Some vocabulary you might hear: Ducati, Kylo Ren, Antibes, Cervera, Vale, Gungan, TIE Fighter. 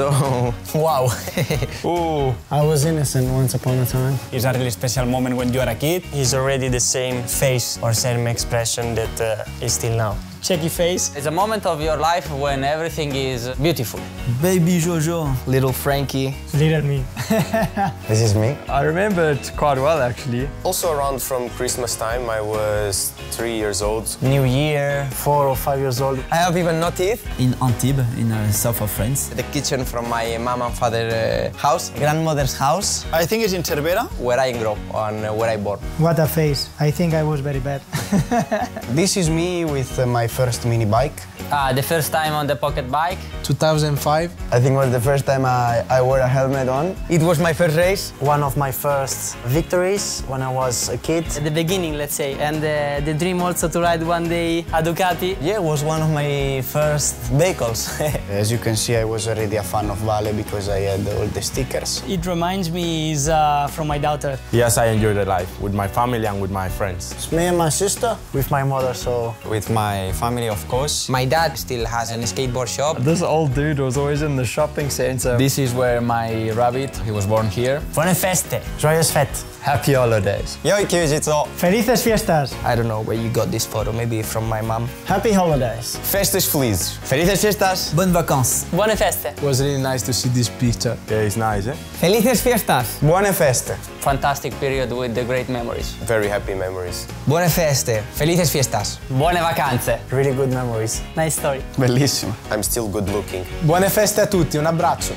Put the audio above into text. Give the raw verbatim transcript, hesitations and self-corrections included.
so... Wow. Ooh. I was innocent once upon a time. It's a really special moment when you are a kid. He's already the same face or same expression that uh, is still now. Checky face. It's a moment of your life when everything is beautiful. Baby Jojo. Little Frankie. Little me. This is me. I remember it quite well, actually. Also around from Christmas time, I was three years old. New Year, four or five years old. I have even no teeth. In Antibes, in uh, south of France. The kitchen from my mom and father's uh, house. Grandmother's house. I think it's in Cervera. Where I grew up and uh, where I born. What a face. I think I was very bad. This is me with uh, my first mini bike. Uh, the first time on the pocket bike. two thousand five. I think it was the first time I, I wore a helmet on. It was my first race. One of my first victories when I was a kid. At the beginning, let's say, and uh, the dream also to ride one day a Ducati. Yeah, it was one of my first vehicles. As you can see, I was already a fan of Vale because I had all the stickers. It reminds me is uh, from my daughter. Yes, I enjoyed the life with my family and with my friends. It's me and my sister. With my mother, so... With my family, of course. My dad still has a skateboard shop. This old dude was always in the shopping center. This is where my rabbit, he was born here. Buone feste. Joyous fête. Happy holidays. Yoi kyujitsu. Felices fiestas. I don't know where you got this photo, maybe from my mom. Happy holidays. Festas felizes. Felices fiestas. Buone vacances. Buone feste. It was really nice to see this picture. Yeah, it's nice, eh? Felices fiestas. Buone feste. Fantastic period with the great memories. Very happy memories. Buone feste. Felices fiestas. Buone vacanze. Really good memories. Nice story. Bellissimo. I'm still good looking. Buone feste a tutti, un abbraccio.